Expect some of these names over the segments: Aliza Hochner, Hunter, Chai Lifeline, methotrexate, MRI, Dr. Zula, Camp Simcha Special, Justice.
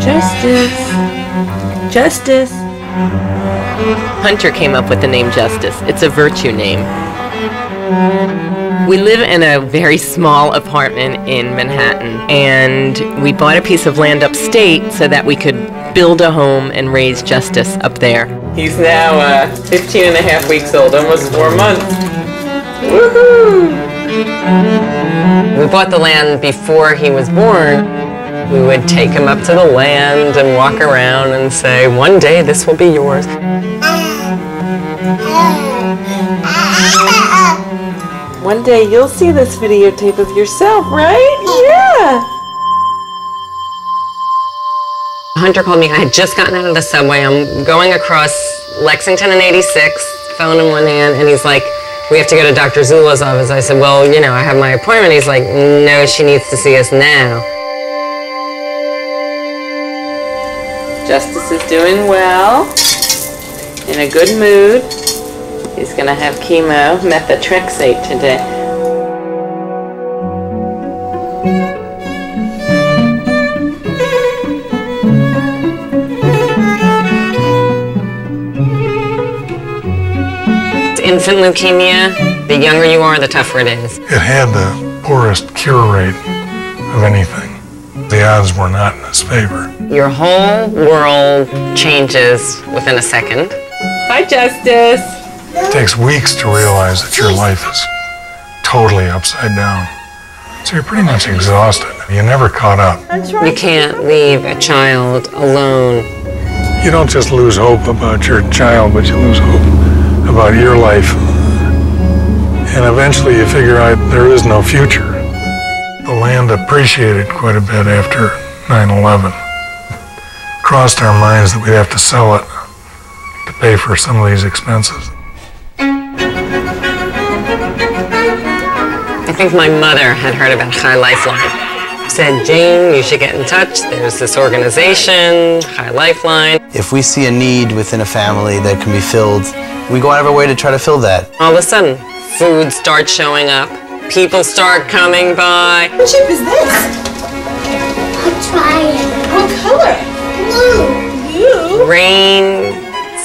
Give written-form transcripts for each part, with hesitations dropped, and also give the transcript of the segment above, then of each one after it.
Justice. Justice. Hunter came up with the name Justice. It's a virtue name. We live in a very small apartment in Manhattan, and we bought a piece of land upstate so that we could build a home and raise Justice up there. He's now 15 and a half weeks old, almost 4 months. Woohoo! We bought the land before he was born. We would take him up to the land and walk around and say, one day this will be yours. One day you'll see this videotape of yourself, right? Yeah! Hunter called me. I had just gotten out of the subway. I'm going across Lexington and 86, phone in one hand, and he's like, we have to go to Dr. Zula's office. I said, well, you know, I have my appointment. He's like, no, she needs to see us now. Justice is doing well, in a good mood. He's going to have chemo, methotrexate today. Infant leukemia, the younger you are, the tougher it is. It had the poorest cure rate of anything. The odds were not in his favor. Your whole world changes within a second. Hi, Justice. It takes weeks to realize that your life is totally upside down. So you're pretty much exhausted. You're never caught up. You can't leave a child alone. You don't just lose hope about your child, but you lose hope about your life, and eventually you figure out there is no future. The land appreciated quite a bit after 9/11. Crossed our minds that we'd have to sell it to pay for some of these expenses. I think my mother had heard about Chai Lifeline. Said, Jane, you should get in touch. There's this organization, Chai Lifeline. If we see a need within a family that can be filled, we go out of our way to try to fill that. All of a sudden, food starts showing up. People start coming by. What chip is this? I'll try it. What color? Blue. Blue? Rain,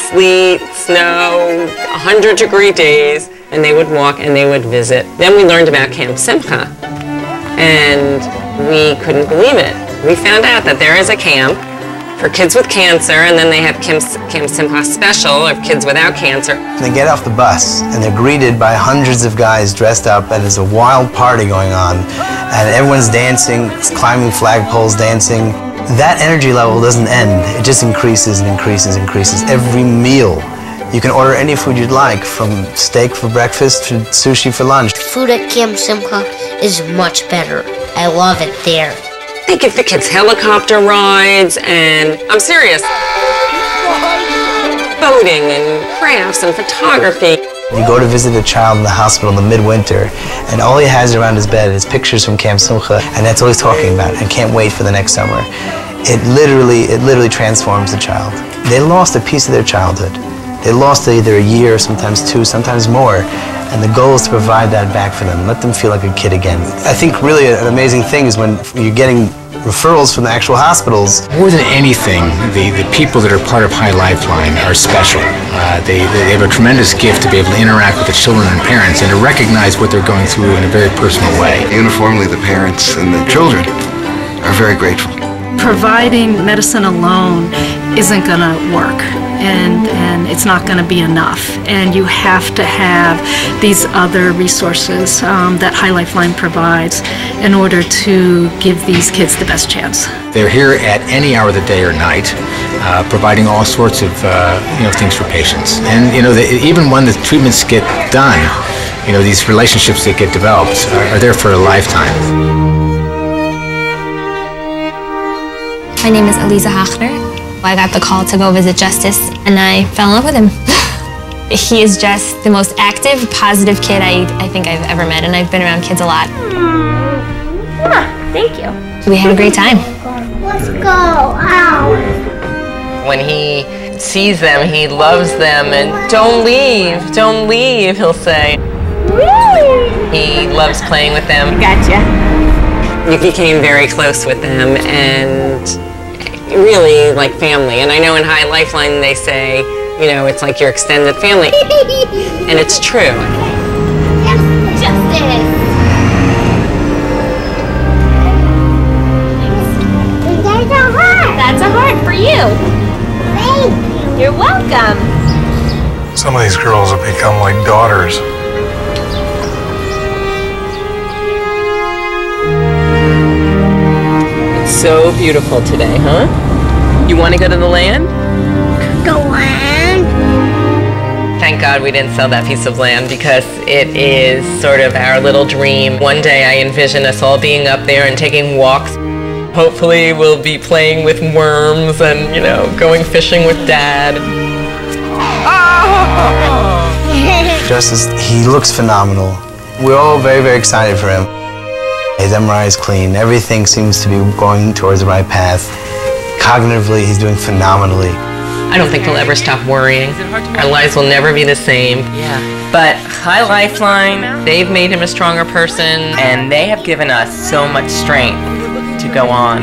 sleet, snow, 100-degree days. And they would walk and they would visit. Then we learned about Camp Simcha. And we couldn't believe it. We found out that there is a camp for kids with cancer, and then they have Camp Simcha Special of kids without cancer. They get off the bus, and they're greeted by hundreds of guys dressed up, and there's a wild party going on. And everyone's dancing, climbing flagpoles, dancing. That energy level doesn't end. It just increases and increases and increases. Every meal, you can order any food you'd like, from steak for breakfast to sushi for lunch. Food at Camp Simcha is much better. I love it there. They give the kids helicopter rides, and I'm serious, boating and crafts and photography. You go to visit a child in the hospital in the midwinter, and all he has around his bed is pictures from Camp Simcha, and that's all he's talking about, and can't wait for the next summer. It literally transforms the child. They lost a piece of their childhood. They lost either a year, sometimes two, sometimes more. And the goal is to provide that back for them, let them feel like a kid again. I think really an amazing thing is when you're getting referrals from the actual hospitals. More than anything, the people that are part of Chai Lifeline are special. They have a tremendous gift to be able to interact with the children and parents and to recognize what they're going through in a very personal way. Uniformly, the parents and the children are very grateful. Providing medicine alone isn't going to work, and it's not going to be enough, and you have to have these other resources that Chai Lifeline provides in order to give these kids the best chance. They're here at any hour of the day or night, providing all sorts of things for patients, and even when the treatments get done, these relationships that get developed are there for a lifetime. My name is Aliza Hochner. I got the call to go visit Justice, and I fell in love with him. He is just the most active, positive kid I think I've ever met, and I've been around kids a lot. Thank you. We had a great time. Let's go out. When he sees them, he loves them, and don't leave, he'll say. Really? He loves playing with them. Gotcha. We became very close with them and really like family. And I know in Chai Lifeline they say, you know, it's like your extended family. And it's true. Yes, justice. There's a heart. That's a heart for you. Thank you. You're welcome. Some of these girls have become like daughters. It's so beautiful today, huh? You want to go to the land? Go on. Thank God we didn't sell that piece of land because it is sort of our little dream. One day I envision us all being up there and taking walks. Hopefully we'll be playing with worms and, you know, going fishing with Dad. Oh! Justice, he looks phenomenal. We're all very, very excited for him. His MRI is clean. Everything seems to be going towards the right path. Cognitively, he's doing phenomenally. I don't think we'll ever stop worrying. Our lives will never be the same. Yeah. But Chai Lifeline, they've made him a stronger person, and they have given us so much strength to go on.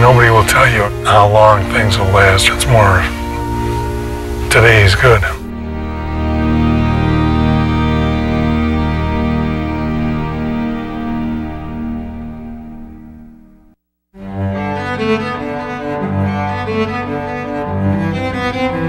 Nobody will tell you how long things will last. It's more, today is good.